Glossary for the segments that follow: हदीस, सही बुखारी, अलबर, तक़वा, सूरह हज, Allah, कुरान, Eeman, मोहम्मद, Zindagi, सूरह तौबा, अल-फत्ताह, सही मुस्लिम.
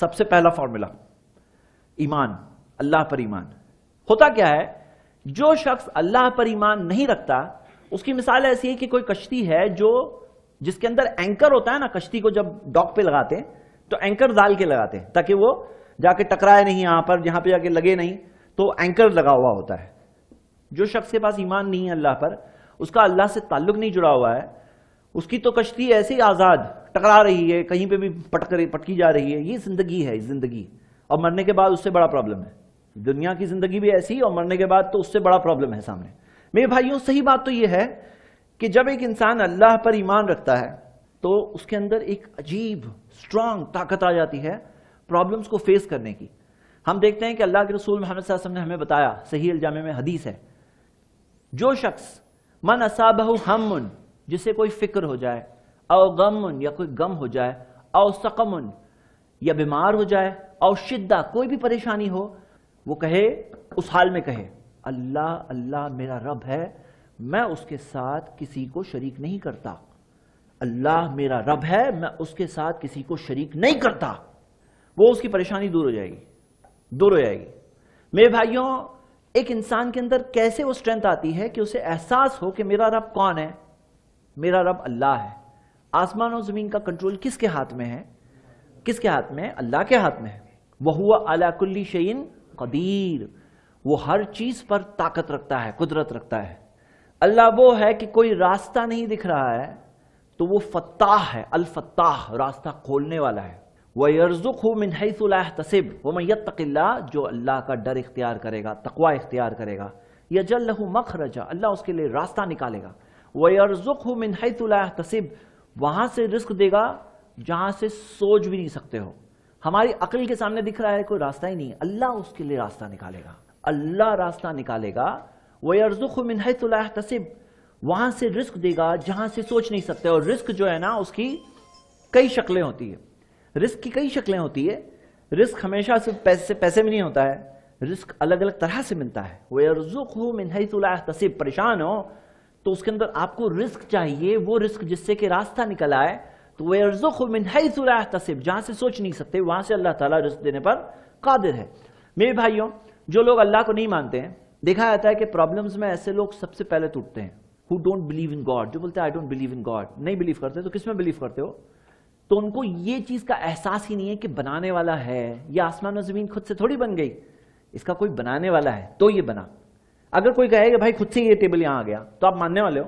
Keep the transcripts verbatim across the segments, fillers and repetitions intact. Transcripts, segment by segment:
सबसे पहला फॉर्मूला ईमान, अल्लाह पर ईमान। होता क्या है, जो शख्स अल्लाह पर ईमान नहीं रखता, उसकी मिसाल ऐसी है कि कोई कश्ती है जो जिसके अंदर एंकर होता है ना, कश्ती को जब डॉक पे लगाते हैं तो एंकर डाल के लगाते हैं ताकि वो जाके टकराए नहीं, यहां पर जहां पे जाके लगे नहीं, तो एंकर लगा हुआ होता है। जो शख्स के पास ईमान नहीं है अल्लाह पर, उसका अल्लाह से ताल्लुक नहीं जुड़ा हुआ है, उसकी तो कश्ती ऐसे ही आज़ाद टकरा रही है, कहीं पे भी पटक पटकी जा रही है। ये जिंदगी है, जिंदगी, और मरने के बाद उससे बड़ा प्रॉब्लम है। दुनिया की जिंदगी भी ऐसी और मरने के बाद तो उससे बड़ा प्रॉब्लम है सामने। मेरे भाइयों, सही बात तो यह है कि जब एक इंसान अल्लाह पर ईमान रखता है तो उसके अंदर एक अजीब स्ट्रांग ताकत आ जाती है प्रॉब्लम्स को फेस करने की। हम देखते हैं कि अल्लाह के रसूल मोहम्मद सल्लल्लाहु अलैहि वसल्लम ने हमें बताया, सही अलजामे में हदीस है, जो शख्स मन असाबहु हमन, जिसे कोई फिक्र हो जाए, औ गमन, या कोई गम हो जाए, औ सकमन, या बीमार हो जाए, औ शिद्दा, कोई भी परेशानी हो, वो कहे, उस हाल में कहे अल्लाह अल्लाह मेरा रब है, मैं उसके साथ किसी को शरीक नहीं करता। अल्लाह मेरा रब है, मैं उसके साथ किसी को शरीक नहीं करता। वो उसकी परेशानी दूर हो जाएगी, दूर हो जाएगी। मेरे भाइयों, एक इंसान के अंदर कैसे वो स्ट्रेंथ आती है कि उसे एहसास हो कि मेरा रब कौन है, मेरा रब अल्लाह है। आसमान और ज़मीन का कंट्रोल किसके हाथ में है, किसके हाथ में है? अल्लाह के हाथ में है। वह हुआ अला कुल्ली शैइन कदीर, वो हर चीज़ पर ताकत रखता है, कुदरत रखता है। अल्लाह वो है कि कोई रास्ता नहीं दिख रहा है तो वो फत्ताह है, अल-फत्ताह, रास्ता खोलने वाला है। वह यर्ज़ुक़हु मिन हैसु ला यहतसिब व मन यत्तक़िल्लाह, जो अल्लाह का डर इख्तियार करेगा, तक़वा इख्तियार करेगा, यजअल लहु मख़रजा, अल्लाह उसके लिए रास्ता निकालेगा। वह यर्ज़ुक़हु मिन हैसु ला यहतसिब, वहाँ से रिस्क देगा जहाँ से सोच भी नहीं सकते हो। हमारी अकल के सामने दिख रहा है कोई रास्ता ही नहीं है, अल्लाह उसके लिए रास्ता निकालेगा, अल्लाह रास्ता निकालेगा। वह यर्ज़ुक़हु मिन हैसु ला यहतसिब, वहाँ से रिस्क देगा जहाँ से सोच नहीं सकते। और रिस्क जो है ना, उसकी कई शक्लें होती है, रिस्क की कई शक्लें होती है। रिस्क हमेशा सिर्फ पैसे पैसे में नहीं होता है, रिस्क अलग अलग तरह से मिलता है। वह यर्ज़ुक़हु मिन हैसु ला यहतसिब, परेशान हो तो उसके अंदर आपको रिस्क चाहिए, वो रिस्क जिससे कि रास्ता निकल आए। तो वह यर्ज़ुक़हु मिन हैसु ला यहतसिब, जहाँ से सोच नहीं सकते वहाँ से अल्लाह ताला रिस्क देने पर कादिर है। मेरे भाइयों, जो लोग अल्लाह को नहीं मानते हैं, देखा जाता है कि प्रॉब्लम्स में ऐसे लोग सबसे पहले टूटते हैं। Who don't believe in God, जो बोलते हैं I don't believe in God, नहीं बिलीव करते, तो किस में बिलीव करते हो? तो उनको ये चीज़ का एहसास ही नहीं है कि बनाने वाला है। यह आसमान और ज़मीन खुद से थोड़ी बन गई, इसका कोई बनाने वाला है तो ये बना। अगर कोई कहे कि भाई खुद से ये टेबल यहाँ आ गया तो आप मानने वाले हो?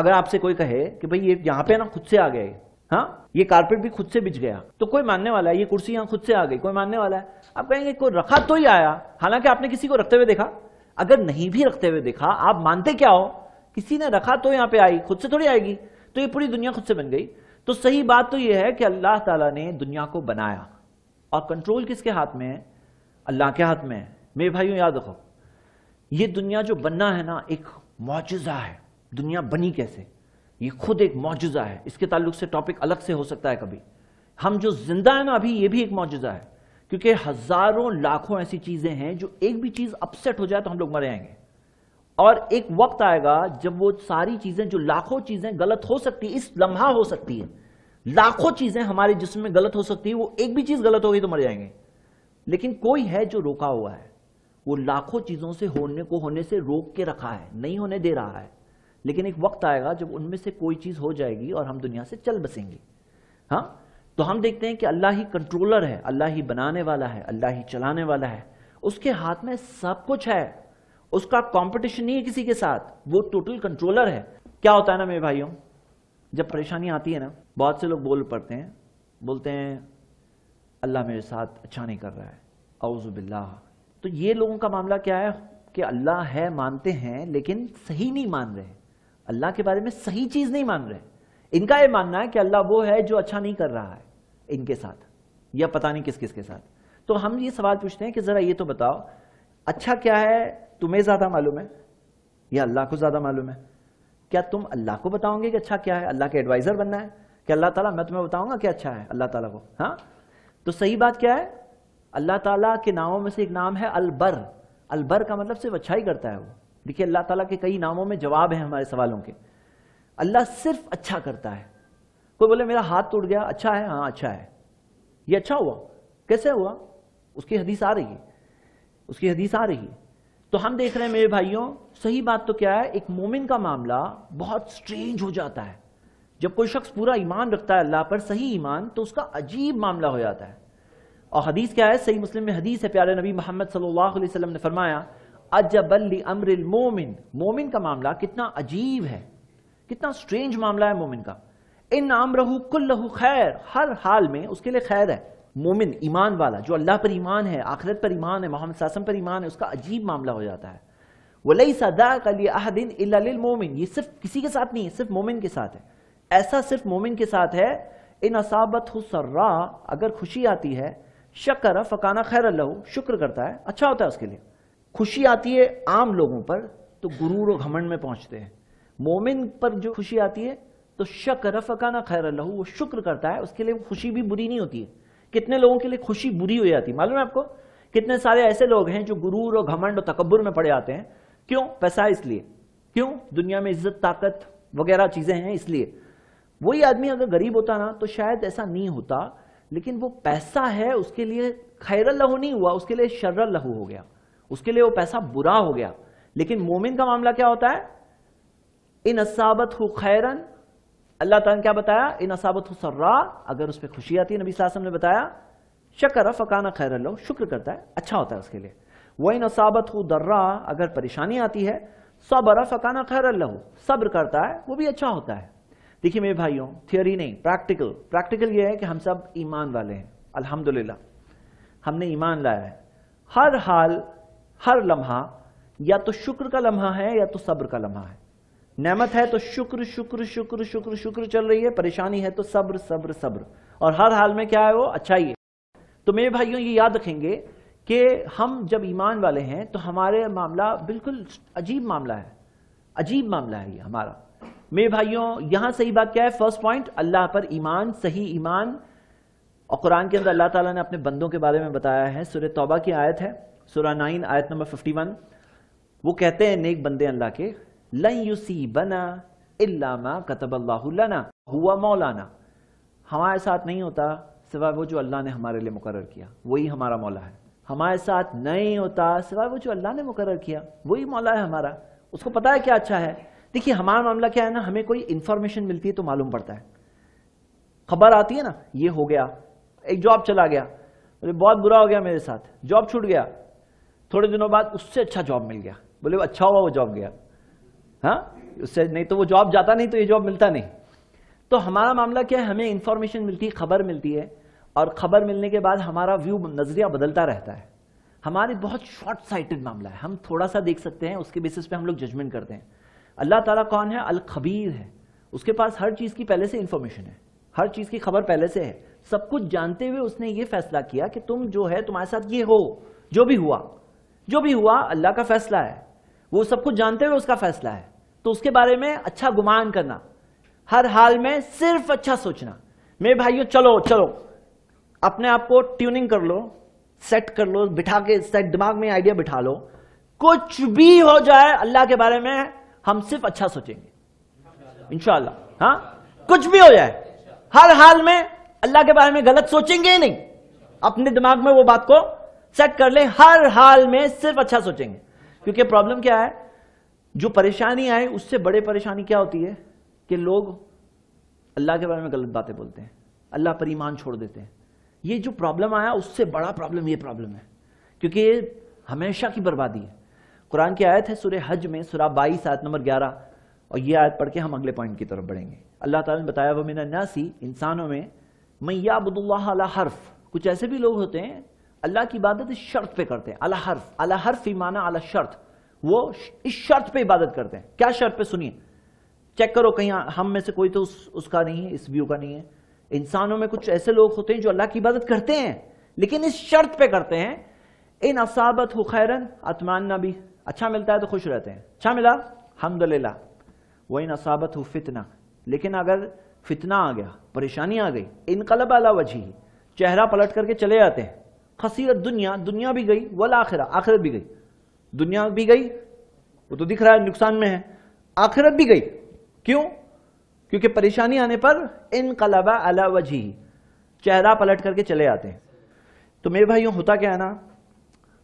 अगर आपसे कोई कहे कि भाई ये यहाँ पे ना खुद से आ गया है, हाँ ये कारपेट भी खुद से बिछ गया तो कोई मानने वाला है? ये कुर्सी यहाँ खुद से आ गई, कोई मानने वाला है? आप कहेंगे कोई रखा तो ही आया, हालांकि आपने किसी को रखते हुए देखा? अगर नहीं भी रखते हुए देखा, आप मानते क्या हो? किसी ने रखा तो यहाँ पे आई, खुद से थोड़ी आएगी। तो ये पूरी दुनिया खुद से बन गई। तो सही बात तो ये है कि अल्लाह ताला ने दुनिया को बनाया और कंट्रोल किसके हाथ में है? अल्लाह के हाथ में है। मेरे भाइयों, याद रखो, ये दुनिया जो बनना है ना, एक मौजज़ा है। दुनिया बनी कैसे, ये खुद एक मौजज़ा है। इसके ताल्लुक से टॉपिक अलग से हो सकता है कभी। हम जो जिंदा है ना अभी, ये भी एक मौजज़ा है, क्योंकि हज़ारों लाखों ऐसी चीज़ें हैं जो एक भी चीज़ अपसेट हो जाए तो हम लोग मर जाएंगे। और एक वक्त आएगा जब वो सारी चीज़ें, जो लाखों चीज़ें गलत हो सकती है, इस लम्हा हो सकती है, लाखों चीज़ें हमारे जिस्म में गलत हो सकती है, वो एक भी चीज़ गलत होगी तो मर जाएंगे। लेकिन कोई है जो रोका हुआ है, वो लाखों चीज़ों से होने को होने से रोक के रखा है, नहीं होने दे रहा है। लेकिन एक वक्त आएगा जब उनमें से कोई चीज़ हो जाएगी और हम दुनिया से चल बसेंगे। हाँ, तो हम देखते हैं कि अल्लाह ही कंट्रोलर है, अल्लाह ही बनाने वाला है, अल्लाह ही चलाने वाला है, उसके हाथ में सब कुछ है। उसका कंपटीशन नहीं है किसी के साथ, वो टोटल कंट्रोलर है। क्या होता है ना मेरे भाइयों, जब परेशानी आती है ना, बहुत से लोग बोल पड़ते हैं, बोलते हैं अल्लाह मेरे साथ अच्छा नहीं कर रहा है, औज़ु बिल्लाह। तो ये लोगों का मामला क्या है कि अल्लाह है मानते हैं, लेकिन सही नहीं मान रहे, अल्लाह के बारे में सही चीज़ नहीं मान रहे। इनका ये मानना है कि अल्लाह वो है जो अच्छा नहीं कर रहा है इनके साथ, या पता नहीं किस किस के साथ। तो हम ये सवाल पूछते हैं कि ज़रा ये तो बताओ, अच्छा क्या है तुम्हें ज़्यादा मालूम है या अल्लाह को ज़्यादा मालूम है? क्या तुम अल्लाह को बताओगे कि अच्छा क्या है? अल्लाह के एडवाइज़र बनना है कि अल्लाह ताला मैं तुम्हें बताऊँगा क्या अच्छा है, अल्लाह ताला को? हाँ, तो सही बात क्या है, अल्लाह ताला के नामों में से एक नाम है अलबर। अलबर का मतलब सिर्फ अच्छा ही करता है वो। देखिए, अल्लाह ताला के कई नामों में जवाब हैं हमारे सवालों के। अल्लाह सिर्फ अच्छा करता है। कोई बोले मेरा हाथ टूट गया, अच्छा है? हाँ अच्छा है, ये अच्छा हुआ। कैसे हुआ, उसकी हदीस आ रही है, उसकी हदीस आ रही है। तो हम देख रहे हैं मेरे भाइयों, सही बात तो क्या है, एक मोमिन का मामला बहुत स्ट्रेंज हो जाता है। जब कोई शख्स पूरा ईमान रखता है अल्लाह पर, सही ईमान, तो उसका अजीब मामला हो जाता है। और हदीस क्या है, सही मुस्लिम में हदीस है, प्यारे नबी मोहम्मद सल्लल्लाहु अलैहि वसल्लम ने फरमाया अजबल लि अम्रिल मोमिन, मोमिन का मामला कितना अजीब है, कितना स्ट्रेंज मामला है मोमिन का। इन अम्रहु कुल्लहु खैर, हर हाल में उसके लिए खैर है। मोमिन ईमान वाला जो अल्लाह पर ईमान है, आखिरत पर ईमान है, मोहम्मद सल्लल्लाहु अलैहि वसल्लम पर ईमान है, उसका अजीब मामला हो जाता है। वलैसा दाक लि अहदिन इल्ला लिल मोमिन, ये सिर्फ किसी के साथ नहीं है, सिर्फ मोमिन के साथ है। ऐसा सिर्फ मोमिन के साथ है। इन असाबत हुसर्रा, अगर खुशी आती है, शक्र फकाना खैर लहू, शुक्र करता है, अच्छा होता है उसके लिए। खुशी आती है आम लोगों पर तो गुरूर और घमंड में पहुंचते हैं, मोमिन पर जो खुशी आती है तो शक्र फकाना खैर लहू, वो शुक्र करता है, उसके लिए खुशी भी बुरी नहीं होती है। कितने लोगों के लिए खुशी बुरी हो जाती है मालूम है आपको? कितने सारे ऐसे लोग हैं जो गुरूर और घमंड और तकब्बुर में पड़े आते हैं। क्यों? पैसा इसलिए, क्यों? दुनिया में इज्जत, ताकत वगैरह चीजें हैं इसलिए। वही आदमी अगर गरीब होता ना तो शायद ऐसा नहीं होता, लेकिन वो पैसा है, उसके लिए खैरल लहू नहीं हुआ, उसके लिए शर्रल लहू हो गया, उसके लिए वो पैसा बुरा हो गया। लेकिन मोमिन का मामला क्या होता है, इन असाबत हु खैरन, अल्लाह ताला ने क्या बताया, इन असाबत हु सर्रा, अगर उस पर खुशी आती है, नबी सल्लल्लाहु अलैहि वसल्लम ने बताया शकर फकाना खैरल लहू, शुक्र करता है, अच्छा होता है उसके लिए। वह इन असाबत हु दर्रा, अगर परेशानी आती है, सबर फकाना खैरल लहू, सब्र करता है, वो भी अच्छा होता है। देखिए मेरे भाइयों, थियोरी नहीं, प्रैक्टिकल। प्रैक्टिकल ये है कि हम सब ईमान वाले हैं, अल्हम्दुलिल्लाह हमने ईमान लाया है। हर हाल, हर लम्हा या तो शुक्र का लम्हा है या तो सब्र का लम्हा है। नेमत है तो शुक्र शुक्र शुक्र शुक्र शुक्र चल रही है, परेशानी है तो सब्र सब्र सब्र, और हर हाल में क्या है, वो अच्छा ही है। तो मेरे भाइयों ये याद रखेंगे कि हम जब ईमान वाले हैं तो हमारे मामला बिल्कुल अजीब मामला है, अजीब मामला है ये हमारा। मेरे भाइयों यहां सही बात क्या है, फर्स्ट पॉइंट अल्लाह पर ईमान, सही ईमान। और कुरान के अंदर अल्लाह ताला ने अपने बंदों के बारे में बताया है, सूरह तौबा की आयत है, सूरह नाइन आयत नंबर इक्यावन। वो कहते हैं नेक बंदे अल्लाह के, लन युसीबना इल्ला मा कतबल्लाहु लना हुवा मौलाना, हमारे साथ नहीं होता सिवाय वो जो अल्लाह ने हमारे लिए मुकर्रर किया, वही हमारा मौला है। हमारे साथ नहीं होता सिवाय वो जो अल्लाह ने मुकर्रर किया, वही मौला है हमारा, उसको पता है क्या अच्छा है। देखिए हमारा मामला क्या है ना, हमें कोई इंफॉर्मेशन मिलती है तो मालूम पड़ता है, खबर आती है ना, ये हो गया, एक जॉब चला गया, बोले बहुत बुरा हो गया मेरे साथ, जॉब छूट गया, थोड़े दिनों बाद उससे अच्छा जॉब मिल गया, बोले वो अच्छा हुआ वो जॉब गया, हाँ उससे नहीं तो वो जॉब जाता नहीं तो ये जॉब मिलता नहीं। तो हमारा मामला क्या है, हमें इंफॉर्मेशन मिलती है, खबर मिलती है, और खबर मिलने के बाद हमारा व्यू, नजरिया बदलता रहता है। हमारे बहुत शॉर्ट साइटेड मामला है, हम थोड़ा सा देख सकते हैं, उसके बेसिस पे हम लोग जजमेंट करते हैं। अल्लाह ताला कौन है, अल खबीर है, उसके पास हर चीज़ की पहले से इन्फॉर्मेशन है, हर चीज़ की खबर पहले से है। सब कुछ जानते हुए उसने ये फैसला किया कि तुम जो है, तुम्हारे साथ ये हो, जो भी हुआ, जो भी हुआ अल्लाह का फैसला है, वो सब कुछ जानते हुए उसका फैसला है। तो उसके बारे में अच्छा गुमान करना, हर हाल में सिर्फ अच्छा सोचना। मेरे भाइयों चलो चलो अपने आप को ट्यूनिंग कर लो, सेट कर लो, बिठा के सेट, दिमाग में आइडिया बिठा लो, कुछ भी हो जाए अल्लाह के बारे में हम सिर्फ अच्छा सोचेंगे इंशाल्लाह। हाँ कुछ भी हो जाए, हर हाल में अल्लाह के बारे में गलत सोचेंगे ही नहीं, अपने दिमाग में वो बात को सेट कर ले, हर हाल में सिर्फ अच्छा सोचेंगे। क्योंकि प्रॉब्लम क्या है, जो परेशानी आए उससे बड़े परेशानी क्या होती है कि लोग अल्लाह के बारे में गलत बातें बोलते हैं, अल्लाह पर ईमान छोड़ देते हैं। ये जो प्रॉब्लम आया उससे बड़ा प्रॉब्लम ये प्रॉब्लम है, क्योंकि ये हमेशा की बर्बादी है। कुरान की आयत है सूरह हज में, सूरह बाईस आयत नंबर ग्यारह, और ये आयत पढ़ के हम अगले पॉइंट की तरफ बढ़ेंगे। अल्लाह ताला ने बताया व मिनन नासी, इंसानों में मन याबुदुल्लाह अला हर्फ, कुछ ऐसे भी लोग होते हैं अल्लाह की इबादत इस शर्त पे करते हैं, अला हर्फ, अला हर्फ माना अला शर्त, वो इस शर्त पे इबादत करते हैं। क्या शर्त पे, सुनिए, चेक करो कहीं हम में से कोई तो उस, उसका नहीं है, इस व्यू का नहीं है। इंसानों में कुछ ऐसे लोग होते हैं जो अल्लाह की इबादत करते हैं लेकिन इस शर्त पे करते हैं, इन असाबत हो खैरन अतमानना भी, अच्छा मिलता है तो खुश रहते हैं, अच्छा मिला अल्हम्दुलिल्लाह, वो इन असाबत हो फितना, लेकिन अगर फितना आ गया, परेशानी आ गई, इनकलब अला वजही, चेहरा पलट करके चले जाते हैं, खसीरत दुनिया, दुनिया भी गई, वल आखिरा, आखिरत भी गई, दुनिया भी गई, वो तो दिख रहा है नुकसान में है, आखिरत भी गई। क्यों? क्योंकि परेशानी आने पर इनकलब अला वजही, चेहरा पलट करके चले जाते हैं। तो मेरे भाइयों होता क्या है ना,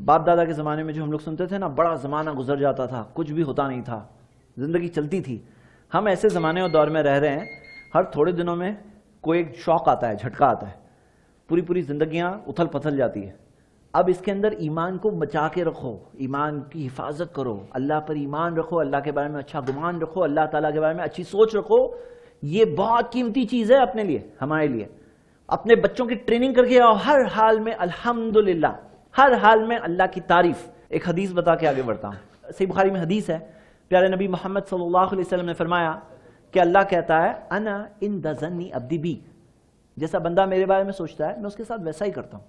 बाप दादा के ज़माने में जो हम लोग सुनते थे ना, बड़ा ज़माना गुजर जाता था, कुछ भी होता नहीं था, ज़िंदगी चलती थी। हम ऐसे ज़माने और दौर में रह रहे हैं, हर थोड़े दिनों में कोई एक शौक आता है, झटका आता है, पूरी पूरी जिंदगियां उथल पथल जाती है। अब इसके अंदर ईमान को बचा के रखो, ईमान की हिफाजत करो, अल्लाह पर ईमान रखो, अल्लाह के बारे में अच्छा गुमान रखो, अल्लाह ताला के बारे में अच्छी सोच रखो। ये बहुत कीमती चीज़ है अपने लिए, हमारे लिए। अपने बच्चों की ट्रेनिंग करके आओ, हर हाल में अल्हम्दुलिल्लाह, हर हाल में अल्लाह की तारीफ। एक हदीस बता के आगे बढ़ता हूँ। सही बुखारी में हदीस है, प्यारे नबी मोहम्मद सल्लल्लाहु अलैहि वसल्लम ने फरमाया कि अल्लाह कहता है अना इन दजन्नी अब्दी बी, जैसा बंदा मेरे बारे में सोचता है मैं उसके साथ वैसा ही करता हूँ।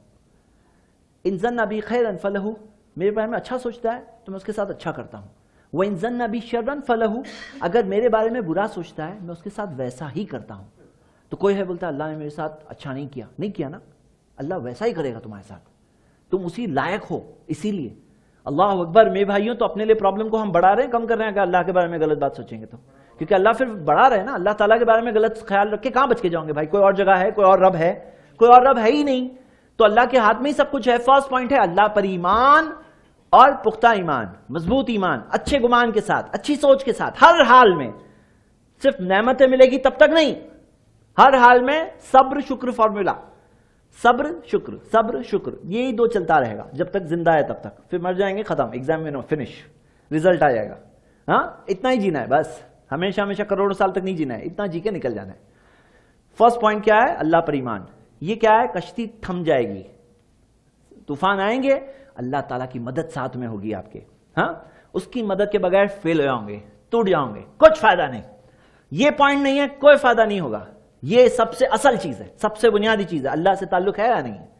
इन जन्ना बी खैरन फलहू, मेरे बारे में अच्छा सोचता है तो मैं उसके साथ अच्छा करता हूँ। वह इन जन्ना बी शर्रन फलहू, अगर मेरे बारे में बुरा सोचता है मैं उसके साथ वैसा ही करता हूँ। तो कोई है बोलता है अल्लाह ने मेरे साथ अच्छा नहीं किया, नहीं किया ना, अल्लाह वैसा ही करेगा तुम्हारे साथ, तुम उसी लायक हो। इसीलिए अल्लाह अकबर मेरे भाइयों, तो अपने लिए प्रॉब्लम को हम बढ़ा रहे हैं, कम कर रहे हैं अगर अल्लाह के बारे में गलत बात सोचेंगे तो, क्योंकि अल्लाह फिर बढ़ा रहे हैं ना। अल्लाह ताला के बारे में गलत ख्याल रख के कहाँ बच के जाओगे भाई, कोई और जगह है, कोई और रब है, कोई और रब है ही नहीं, तो अल्लाह के हाथ में ही सब कुछ है। फर्स्ट पॉइंट है अल्लाह पर ईमान और पुख्ता ईमान, मजबूत ईमान, अच्छे गुमान के साथ, अच्छी सोच के साथ, हर हाल में। सिर्फ नेमतें मिलेगी तब तक नहीं, हर हाल में सब्र शुक्र फॉर्मूला, सब्र शुक्र, सब्र शुक्र, यही दो चलता रहेगा जब तक जिंदा है, तब तक फिर मर जाएंगे, खत्म, एग्जाम में नो, फिनिश, रिजल्ट आ जाएगा। हाँ, इतना ही जीना है बस, हमेशा हमेशा करोड़ों साल तक नहीं जीना है, इतना जी के निकल जाना है। फर्स्ट पॉइंट क्या है, अल्लाह पर ईमान। ये क्या है, कश्ती थम जाएगी, तूफान आएंगे, अल्लाह ताला की मदद साथ में होगी आपके। हाँ, उसकी मदद के बगैर फेल हो जाओगे, टूट जाओगे, कुछ फायदा नहीं। ये पॉइंट नहीं है, कोई फायदा नहीं होगा। ये सबसे असल चीज है, सबसे बुनियादी चीज है। अल्लाह से ताल्लुक है या नहीं है?